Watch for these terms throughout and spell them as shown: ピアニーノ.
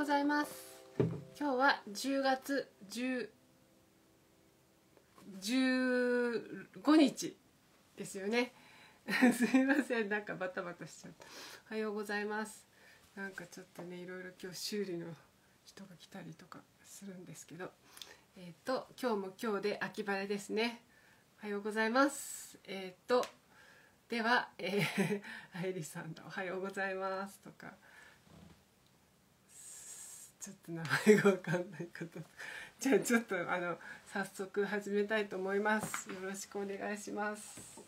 ございます。今日は10月15日ですよねすいません、なんかバタバタしちゃった。おはようございます。なんかちょっとね、いろいろ今日修理の人が来たりとかするんですけど、今日も今日で秋晴れですね。おはようございます。では、あいりさんだ、おはようございますとか、ちょっと名前が分かんないこと。じゃあちょっと早速始めたいと思います。よろしくお願いします。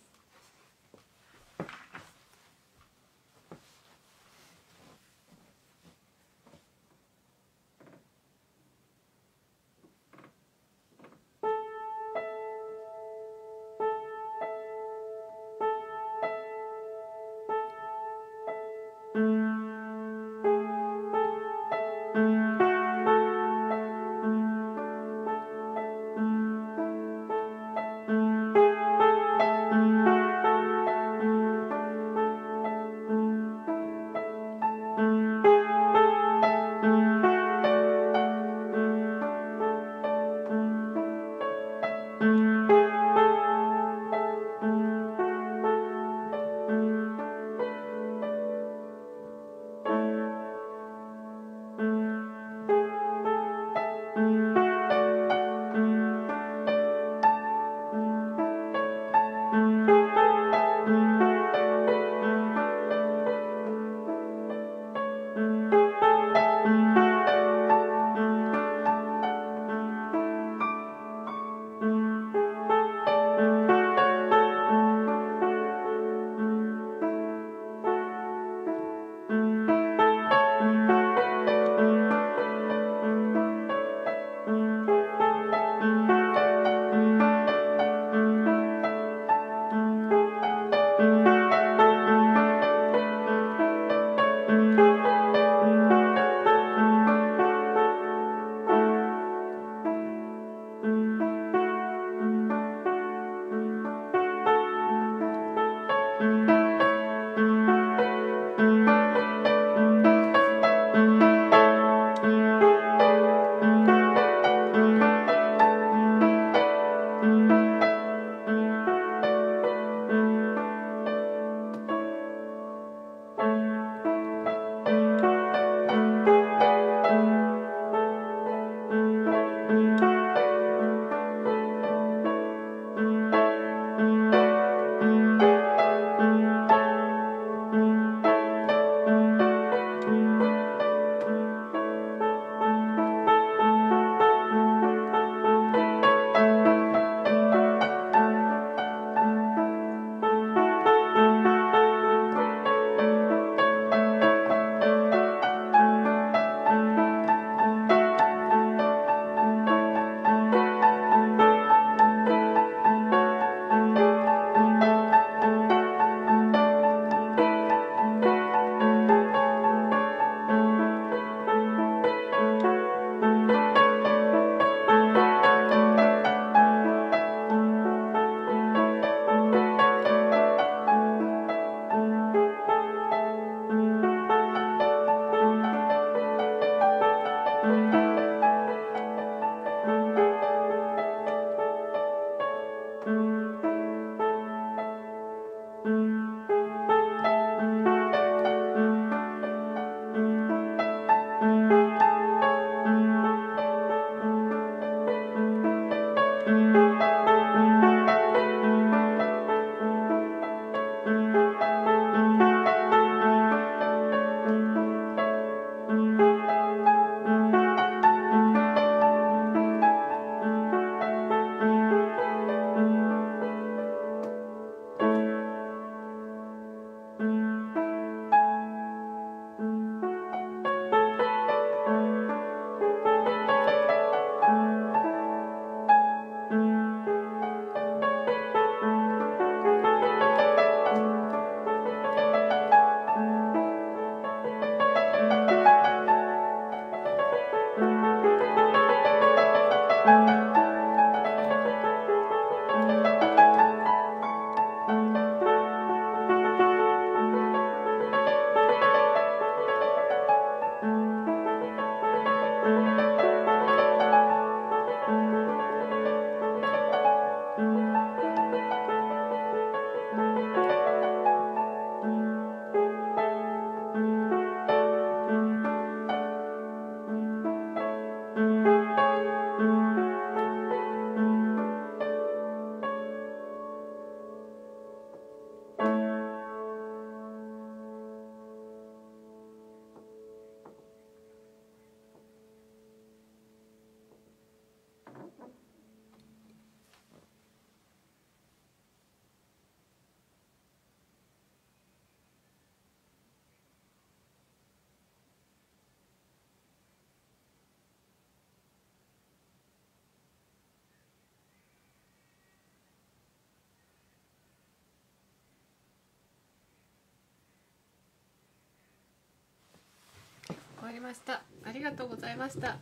りました。ありがとうございました。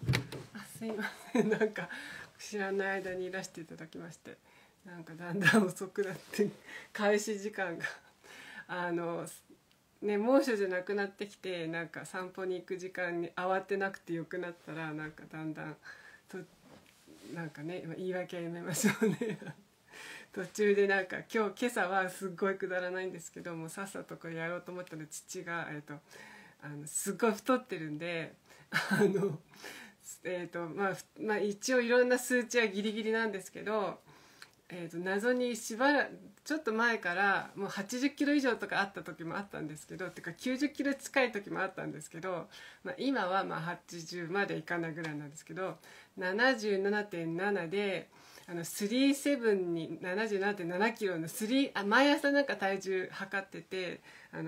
すいません、なんか知らない間にいらしていただきまして、なんかだんだん遅くなって開始時間がね、猛暑じゃなくなってきて、なんか散歩に行く時間に慌てなくてよくなったら、なんかだんだんとなんかね、言い訳はやめましょうね。途中でなんか今朝はすっごいくだらないんですけども、さっさとこれやろうと思ったら父がすっごい太ってるんでまあ一応いろんな数値はギリギリなんですけど、謎にちょっと前からもう80キロ以上とかあった時もあったんですけど、てか90キロ近い時もあったんですけど、まあ、今はまあ80までいかないぐらいなんですけど、 77.7 で。37に 77.7 キロの毎朝なんか体重測ってて、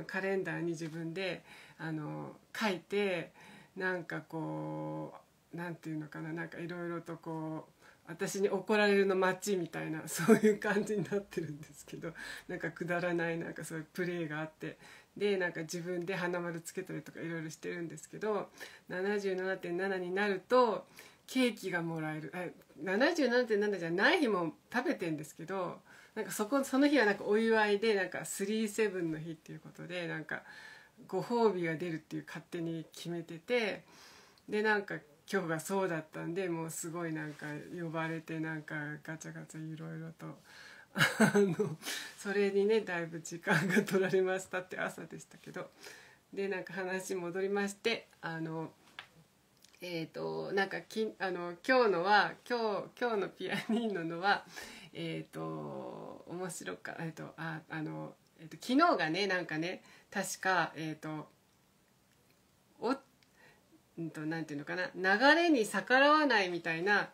カレンダーに自分で書いて、なんかこうなんていうのかな、なんかいろいろとこう私に怒られるの待ちみたいな、そういう感じになってるんですけど、なんかくだらないなんかそういうプレーがあって、でなんか自分で花丸つけたりとかいろいろしてるんですけど、 77.7 になると。ケーキがもらえる。77.7 じゃない日も食べてんですけど、なんかその日はなんかお祝いで、なんか37の日っていうことで、なんかご褒美が出るっていう勝手に決めてて、でなんか今日がそうだったんで、もうすごいなんか呼ばれて、なんかガチャガチャいろいろとそれにねだいぶ時間が取られましたって朝でしたけど、でなんか話戻りまして、なんか今日のピアニーノのは面白か昨日がねなんかね確かなんていうのかな、流れに逆らわないみたいな、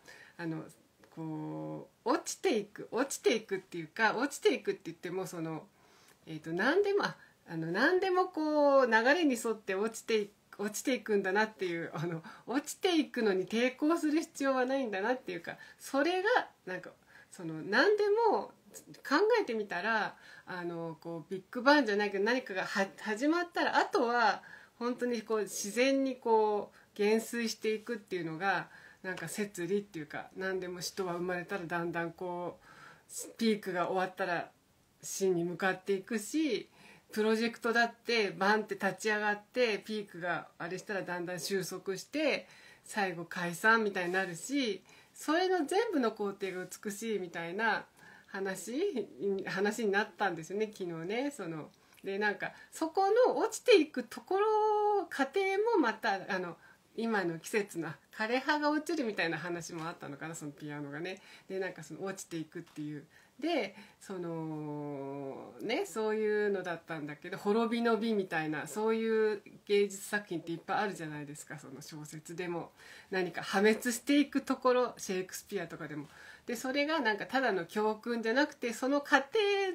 こう落ちていくっていうか、落ちていくって言ってもその何でもこう流れに沿って落ちていくんだなっていう、落ちていくのに抵抗する必要はないんだなっていうか、それがなんか何でも考えてみたらこうビッグバンじゃないけど、何かが始まったらあとは本当にこう自然にこう減衰していくっていうのがなんか摂理っていうか、何でも人は生まれたらだんだんこうピークが終わったら真に向かっていくし。プロジェクトだってバンって立ち上がってピークがあれしたらだんだん収束して最後解散みたいになるし、それの全部の工程が美しいみたいな話になったんですよね昨日ね。でなんかそこの落ちていくところ過程もまた今の季節の枯れ葉が落ちるみたいな話もあったのかな、そのピアノがね。でなんか落ちていくっていう。でね、そういうのだったんだけど、滅びの美みたいな、そういう芸術作品っていっぱいあるじゃないですか。小説でも何か破滅していくところ、シェイクスピアとかでも。でそれがなんかただの教訓じゃなくて、その過程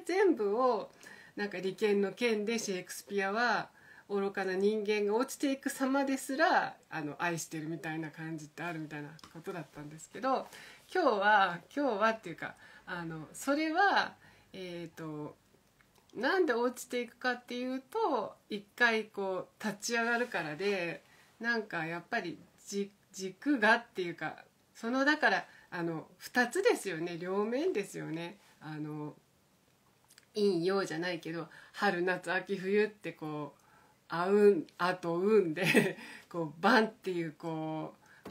全部をなんか利権の件でシェイクスピアは愚かな人間が落ちていく様ですら愛してるみたいな感じってあるみたいなことだったんですけど、今日はっていうか。それは、なんで落ちていくかっていうと、一回こう立ち上がるからで、なんかやっぱり軸がっていうか、だから2つですよね、両面ですよね。陰陽じゃないけど、春夏秋冬ってこうあと運でこうバンっていうこう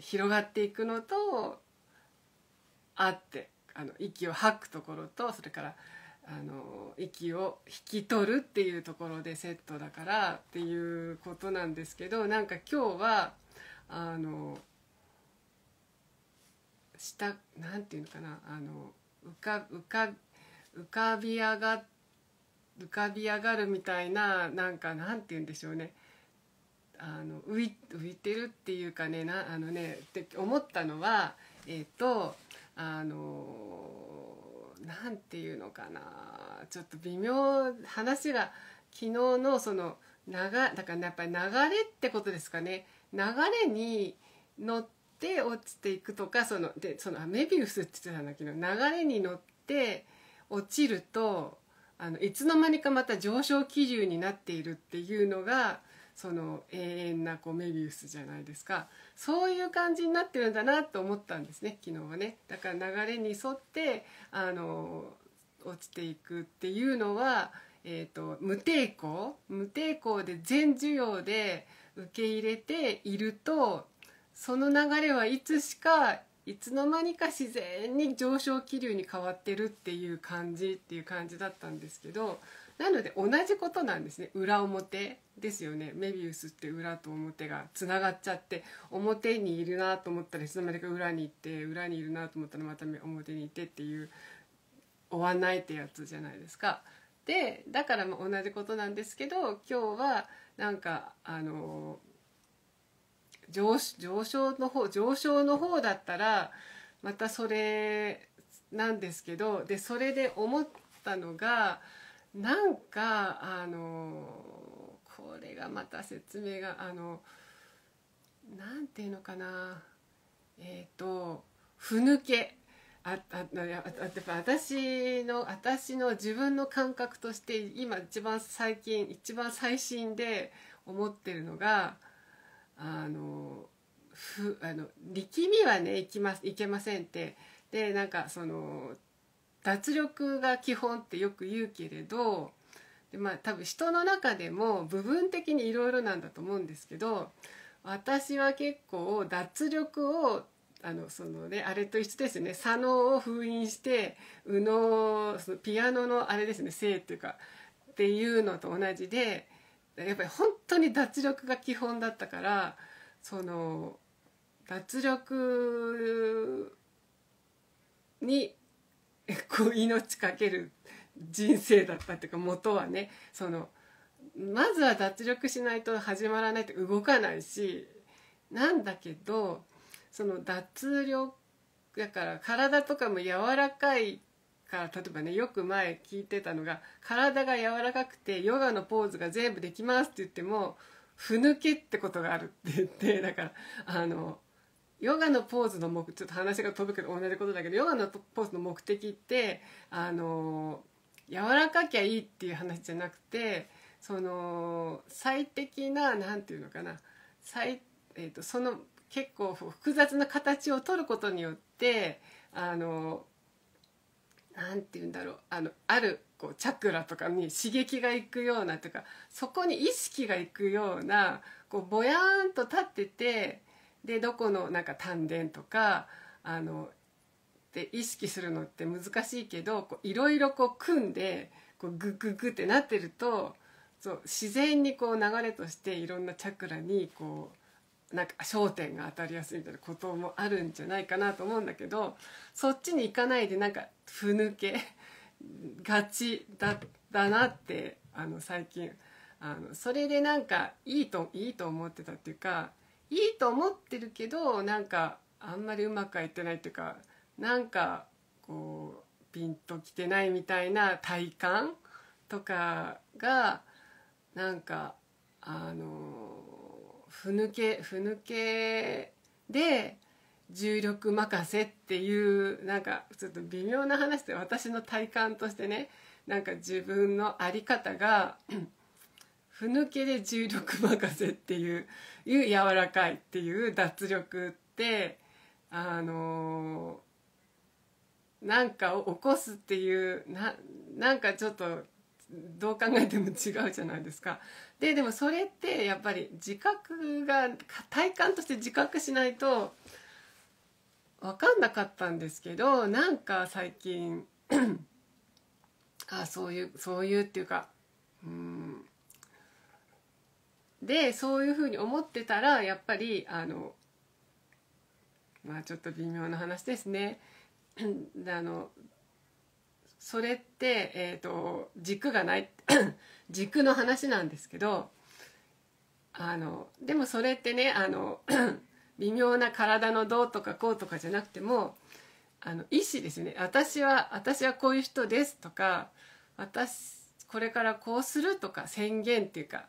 広がっていくのとあって。息を吐くところと、それから息を引き取るっていうところでセットだからっていうことなんですけど、なんか今日はなんていうのかな、浮かび上がるみたいな、なんかなんていうんでしょうね、浮いてるっていうかね、って思ったのはなんていうのかな、ちょっと微妙、話が昨日のだからやっぱり流れってことですかね。流れに乗って落ちていくとか、メビウスって言ってたんだけど、流れに乗って落ちるといつの間にかまた上昇気流になっているっていうのが、その永遠なこうメビウスじゃないですか、そういう感じになってるんだなと思ったんですね、昨日はね。だから流れに沿って落ちていくっていうのは、無抵抗で全受容で受け入れていると、その流れはいつしかいつの間にか自然に上昇気流に変わってるっていう感じだったんですけど、なので同じことなんですね。裏表ですよね。メビウスって裏と表がつながっちゃって、表にいるなと思ったらいつの間にか裏に行って、裏にいるなと思ったらまた表にいてっていう、終わんないってやつじゃないですか。でだからまあ同じことなんですけど、今日はなんか上昇の方だったらまたそれなんですけど、でそれで思ったのがなんかこれがまた説明がなんていうのかな、ふぬけ。私の自分の感覚として今一番最新で思ってるのが、力みはねいけませんって、でなんかその脱力が基本ってよく言うけれど、でまあ多分人の中でも部分的にいろいろなんだと思うんですけど、私は結構脱力をあれと一緒ですよね。左脳を封印して右脳、そのピアノのあれですね、性っていうかっていうのと同じで、やっぱり本当に脱力が基本だったから、その脱力にこう命かける人生だったっていうか、元はね、そのまずは脱力しないと始まらないって、動かないしなんだけど。その脱力だから体とかも柔らかいから、例えばねよく前聞いてたのが、体が柔らかくてヨガのポーズが全部できますって言ってもふぬけってことがあるって言って、だからヨガのポーズのちょっと話が飛ぶけど同じことだけど、ヨガのポーズの目的って柔らかきゃいいっていう話じゃなくて、その最適ななんていうのかな、その結構複雑な形を取ることによってなんていうんだろう、あるこうチャクラとかに刺激がいくようなとか、そこに意識がいくような、こうぼやーんと立ってて、でどこのなんか丹田とかで意識するのって難しいけど、いろいろ組んでこうグググってなってると、そう自然にこう流れとしていろんなチャクラにこう。なんか焦点が当たりやすいみたいなこともあるんじゃないかなと思うんだけど、そっちに行かないでなんかふぬけがちだなって最近それでなんかいいと思ってたっていうか、いいと思ってるけどなんかあんまりうまくはいってないっていうか、なんかこうピンときてないみたいな体感とかがなんかふぬけで重力任せっていう、なんかちょっと微妙な話で、私の体感としてね、なんか自分の在り方がふぬけで重力任せっていう柔らかいっていう脱力ってなんかを起こすっていうなんかちょっとどう考えても違うじゃないですか。でもそれってやっぱり自覚が体感として自覚しないと分かんなかったんですけど、なんか最近そういうっていうか、でそういうふうに思ってたらやっぱりまあちょっと微妙な話ですね。それって、軸がない軸の話なんですけど、でもそれってね微妙な体のどうとかこうとかじゃなくても意思ですよね。私はこういう人ですとか、これからこうするとか宣言っていうか、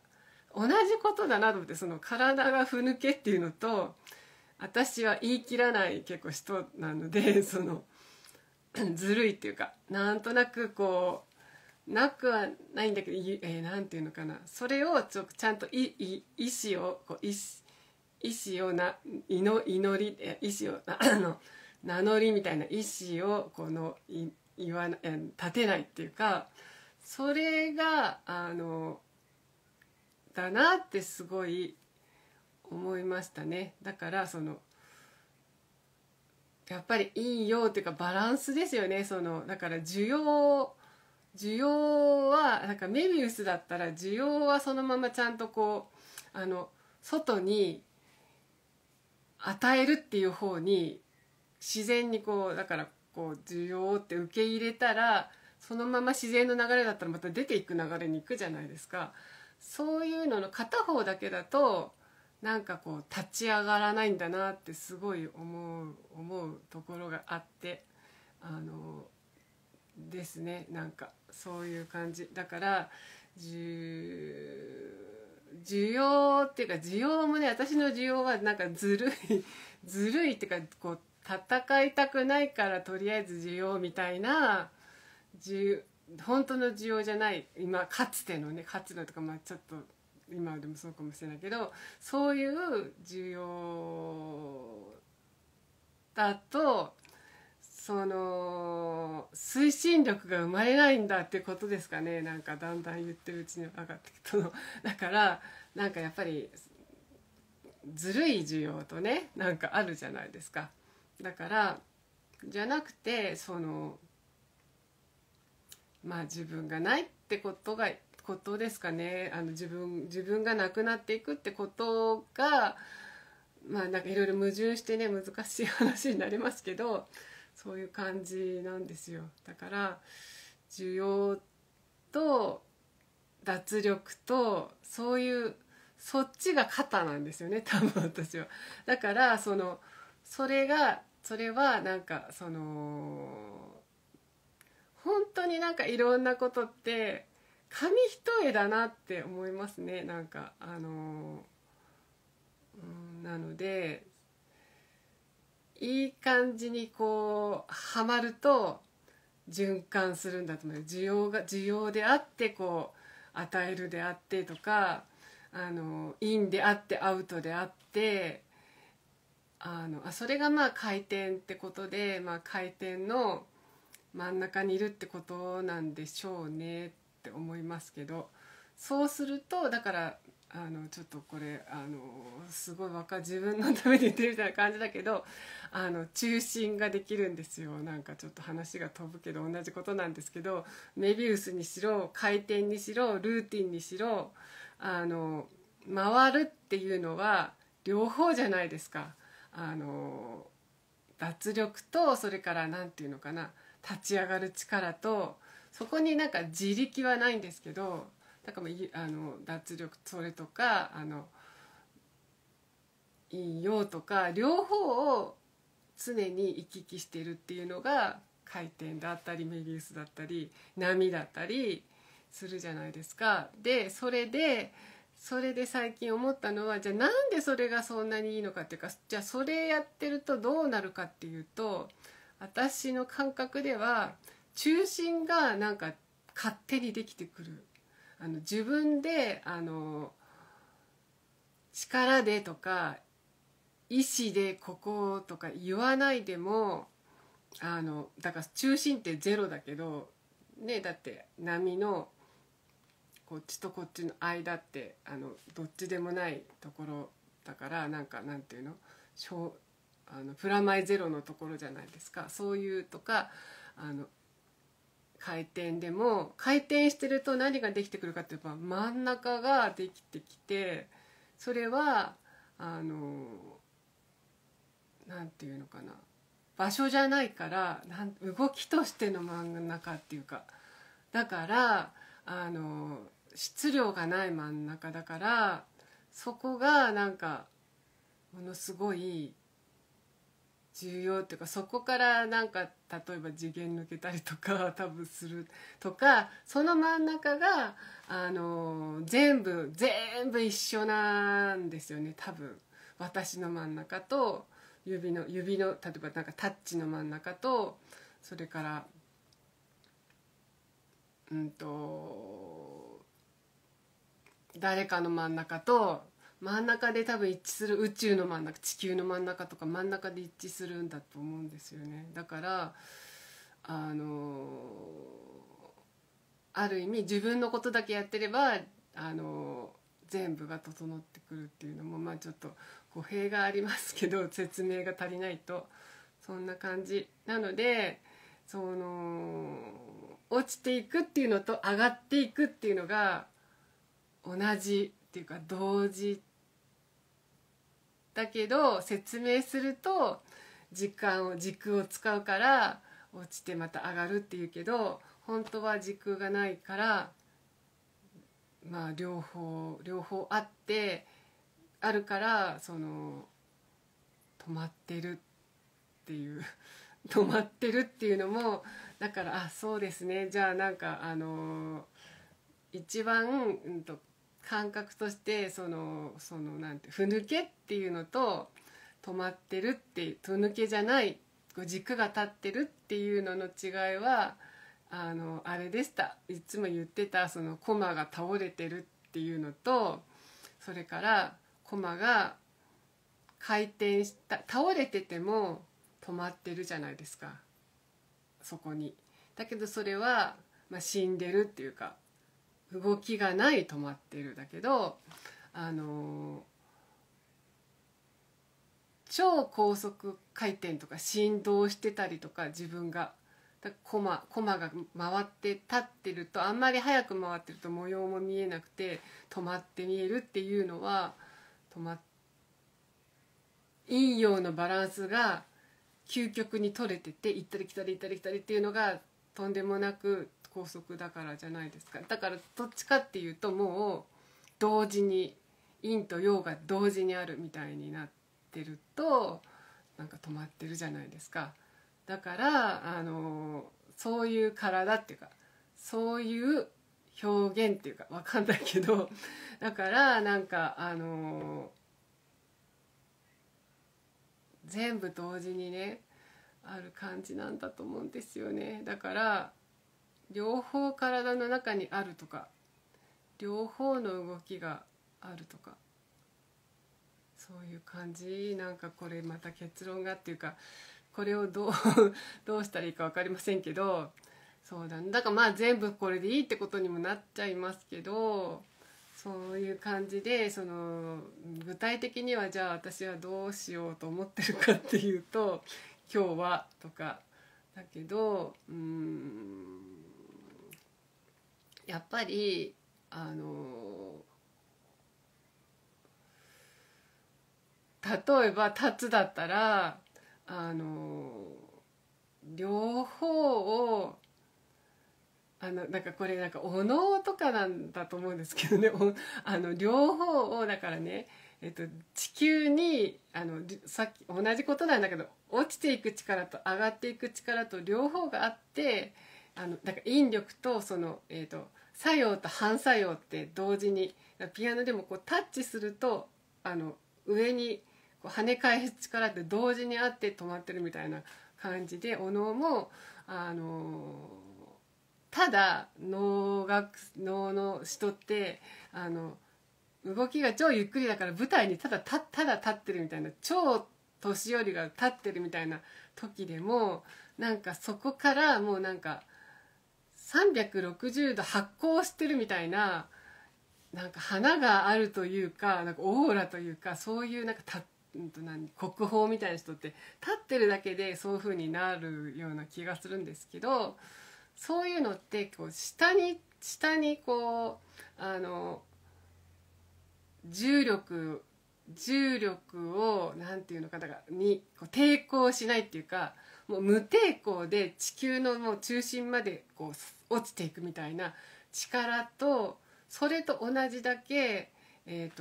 同じことだなと思って、その体がふぬけっていうのと、私は言い切らない結構人なので、そのずるいっていうか、なんとなくこうなくはないんだけど、なんていうのかな、それをちゃんと意思を名乗りみたいな意思を立てないっていうか、それがだなってすごい思いましたね。だからやっぱり陰陽っていうかバランスですよね。だから需要はなんかメビウスだったら需要はそのままちゃんと外に与えるっていう方に自然にだから需要って受け入れたら、そのまま自然の流れだったらまた出ていく流れに行くじゃないですか。そういうのの片方だけだとなんか立ち上がらないんだなってすごい思うところがあって、ですね、なんかそういう感じ。だから需要っていうか、需要もね、私の需要はなんかずるいっていうか、戦いたくないからとりあえず需要みたいな、本当の需要じゃない、今かつてのね、かつてのとか、まあちょっと今でもそうかもしれないけど、そういう需要だと推進力が生まれないんだってことですかね。なんかだんだん言ってるうちに分かってきたの。だからなんかやっぱりずるい需要とね、なんかあるじゃないですか。だからじゃなくて、まあ自分がないってことですかね。自分がなくなっていくってことが、まあなんかいろいろ矛盾してね、難しい話になりますけど、そういう感じなんですよ。だから需要と脱力と、そういうそっちが肩なんですよね、多分私は。だからそれはなんか本当になんかいろんなことって紙一重だなって思いますね。なんかなので、いい感じにはまると循環するんだと思う。需要であって与えるであってとか、インであってアウトであって、それがまあ回転ってことで、まあ回転の真ん中にいるってことなんでしょうねって思いますけど、そうするとだから。ちょっとこれすごい自分のために言ってるみたいな感じだけど、中心ができるんですよ。なんかちょっと話が飛ぶけど同じことなんですけど、メビウスにしろ回転にしろルーティンにしろ回るっていうのは両方じゃないですか。脱力と、それから何ていうのかな、立ち上がる力と、そこになんか自力はないんですけど。だから脱力、それとか陰陽とか両方を常に行き来してるっていうのが回転だったりメビウスだったり波だったりするじゃないですか。でそれで最近思ったのは、じゃあなんでそれがそんなにいいのかっていうか、じゃあそれやってるとどうなるかっていうと、私の感覚では中心がなんか勝手にできてくる。自分で力でとか意思でこことか言わないでも、だから中心ってゼロだけどね、だって波のこっちとこっちの間ってどっちでもないところだから、なんかなんていうの、プラマイゼロのところじゃないですか。そういうとか回転でも、回転してると何ができてくるかっていうと、真ん中ができてきて、それはなんていうのかな、場所じゃないから、動きとしての真ん中っていうか、だから質量がない真ん中だから、そこがなんかものすごい重要っていうか、そこからなんか例えば次元抜けたりとか多分するとか、その真ん中が全部一緒なんですよね、多分。私の真ん中と指の例えばなんかタッチの真ん中と、それから誰かの真ん中と真ん中で多分一致する宇宙の真ん中、地球の真ん中とか真ん中で一致するんだと思うんですよね。だからある意味自分のことだけやってれば全部が整ってくるっていうのもまあちょっと語弊がありますけど、説明が足りないとそんな感じなので、その落ちていくっていうのと上がっていくっていうのが同じっていうか同時だけど、説明すると軸を使うから落ちてまた上がるっていうけど、本当は軸がないからまあ両方あってあるから、その止まってるっていう止まってるっていうのもだから、あ、そうですね、じゃあなんか一番感覚としてそのなんてふぬけっていうのと止まってるってふぬけじゃない軸が立ってるっていうのの違いはあれでした、いつも言ってたそのコマが倒れてるっていうのと、それからコマが回転した倒れてても止まってるじゃないですか、そこに。だけどそれは、まあ、死んでるっていうか動きがない止まってるだけど、超高速回転とか振動してたりとか、自分がコマが回って立ってると、あんまり早く回ってると模様も見えなくて止まって見えるっていうのは、陰陽のバランスが究極に取れてて、行ったり来たり行ったり来たりっていうのがとんでもなく高速だからじゃないですか。だからどっちかっていうともう同時に陰と陽が同時にあるみたいになってるとなんか止まってるじゃないですか。だからそういう体っていうかそういう表現っていうかわかんないけど、だからなんか全部同時にねある感じなんだと思うんですよね。だから両方体の中にあるとか両方の動きがあるとかそういう感じ。なんかこれまた結論がっていうか、これをどうしたらいいか分かりませんけど、そうだね、だからまあ全部これでいいってことにもなっちゃいますけど、そういう感じでその具体的にはじゃあ私はどうしようと思ってるかっていうと、今日はとかだけど、やっぱり例えば立つだったら両方をなんかこれなんかお能とかなんだと思うんですけどね両方をだからね、地球にさっき同じことなんだけど、落ちていく力と上がっていく力と両方があって、だから引力とその、作用と反作用って同時にピアノでもこうタッチすると上に跳ね返す力って同時にあって止まってるみたいな感じで、お能もただ能の人って動きが超ゆっくりだから舞台にただ立ってるみたいな、超年寄りが立ってるみたいな時でも、なんかそこからもうなんか360度発光してるみたいな、なんか花があるというか、なんかオーラというか、そういうなんか国宝みたいな人って立ってるだけでそういう風になるような気がするんですけど、そういうのってこう下にこう重力をなんていうのかだからにこう抵抗しないっていうか、もう無抵抗で地球のもう中心までこう落ちていくみたいな力と、それと同じだけ宇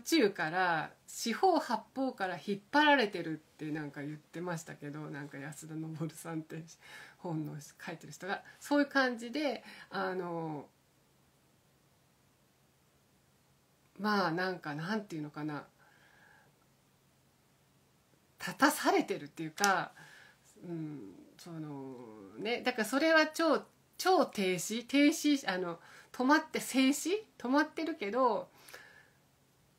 宙から四方八方から引っ張られてるってなんか言ってましたけど、なんか安田昇さんって本の書いてる人がそういう感じでまあなんかなんていうのかな、立たされてるっていうか、だからそれは超超停止、止まって静止、止まってるけど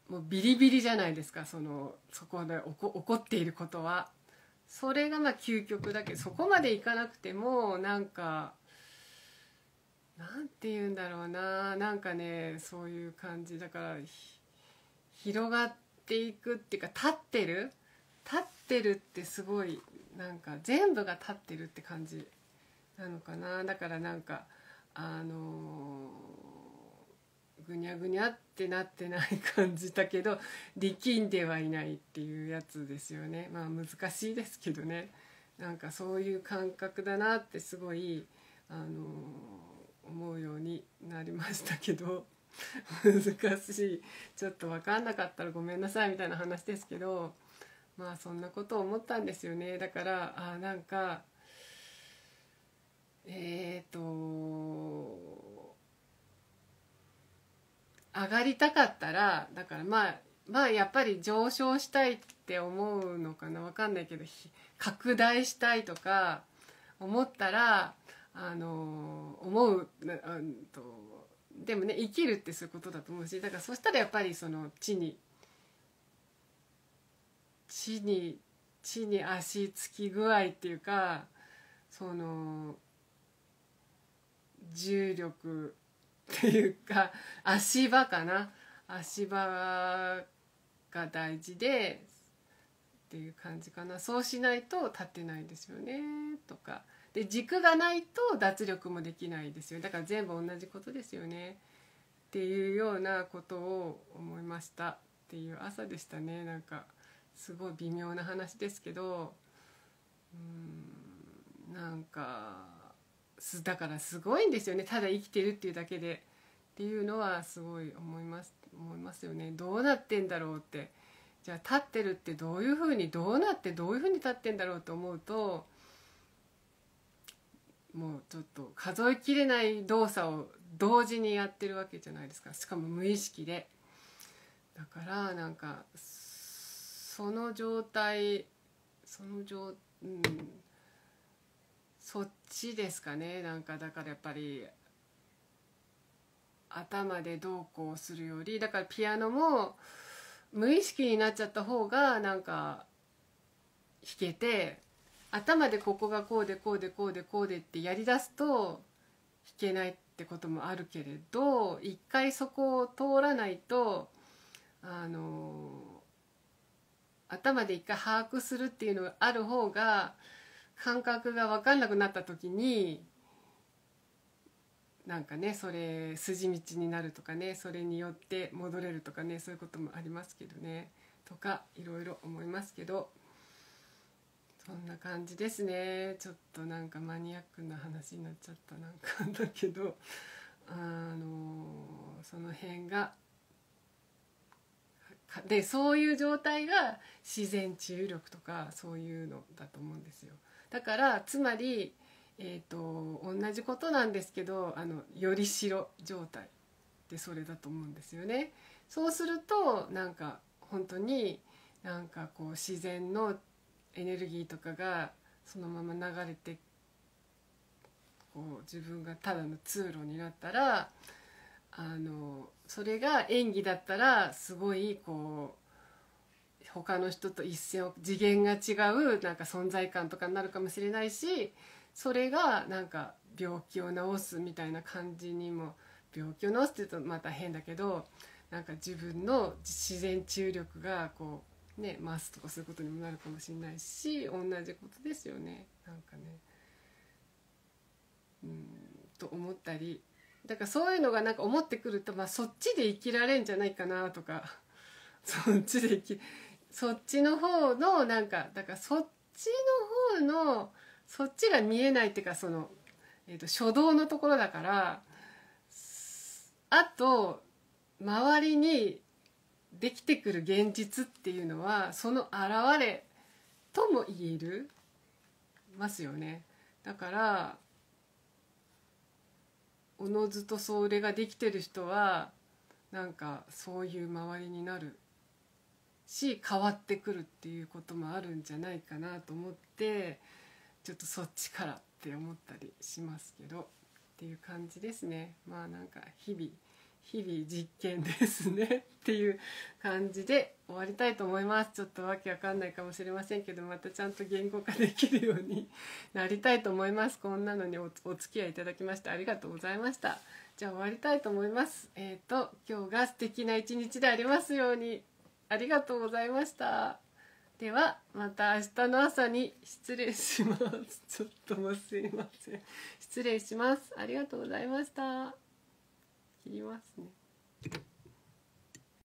もうビリビリじゃないですか、そこで起こっていることは。それがまあ究極だけど、そこまでいかなくてもなんかなんて言うんだろうな、なんかね、そういう感じだから広がっていくっていうか、立ってるってすごいなんか全部が立ってるって感じなのかな。だからなんかぐにゃぐにゃってなってない感じだけど力んではいないっていうやつですよね。まあ難しいですけどね、なんかそういう感覚だなってすごい思うようになりましたけど難しい、ちょっと分かんなかったらごめんなさいみたいな話ですけど、まあそんなことを思ったんですよね。だからなんか上がりたかったら、だからまあやっぱり上昇したいって思うのかな、分かんないけど拡大したいとか思ったらでもね、生きるってそういうことだと思うし、だからそしたらやっぱり地に足つき具合っていうか、重力っていうか足場かな、足場が大事でっていう感じかな。そうしないと立てないですよねとか。で軸がないと脱力もできないですよ。だから全部同じことですよねっていうようなことを思いましたっていう朝でしたね。なんかすごい微妙な話ですけど、なんかだからすごいんですよね、ただ生きてるっていうだけでっていうのはすごい思いますよね。どうなってんだろうって、じゃあ立ってるってどういうふうに立ってんだろうと思うと、もうちょっと数えきれない動作を同時にやってるわけじゃないですか、しかも無意識で。だからなんかその状態、そっちですかね。なんかだからやっぱり頭でどうこうするより、だからピアノも無意識になっちゃった方がなんか弾けて、頭でここがこうでこうでこうでこうでってやりだすと弾けないってこともあるけれど、一回そこを通らないと頭で一回把握するっていうのがある方が感覚が分かんなくなった時になんかね、それ筋道になるとかね、それによって戻れるとかね、そういうこともありますけどね、とかいろいろ思いますけど、そんな感じですね。ちょっとなんかマニアックな話になっちゃったなんかだけど、その辺がで、そういう状態が自然治癒力とかそういうのだと思うんですよ。だからつまり、同じことなんですけど、よりしろ状態でそれだと思うんですよね。そうするとなんか本当になんかこう自然のエネルギーとかがそのまま流れて、こう自分がただの通路になったら、それが演技だったらすごいこう。他の人と一線を次元が違うなんか存在感とかになるかもしれないし、それがなんか病気を治すみたいな感じにも、病気を治すって言うとまた変だけど、なんか自分の自然治癒力がこうね増すとかそういうことにもなるかもしれないし、同じことですよね、なんかね、と思ったり。だからそういうのがなんか思ってくると、まあそっちで生きられんじゃないかなとかそっちの方のなんか、だからそっちが見えないっていうか、初動のところだから、あと周りにできてくる現実っていうのはその現れとも言えるますよね。だからおのずとそれができてる人はなんかそういう周りになるし、変わってくるっていうこともあるんじゃないかなと思って、ちょっとそっちからって思ったりしますけど、っていう感じですね。まあなんか日々実験ですねっていう感じで終わりたいと思います。ちょっとわけわかんないかもしれませんけど、またちゃんと言語化できるようになりたいと思います。こんなのにお付き合いいただきましてありがとうございました。じゃあ終わりたいと思います。今日が素敵な一日でありますように。ありがとうございました。ではまた明日の朝に失礼します。ちょっともうすいません。失礼します。ありがとうございました。切りますね。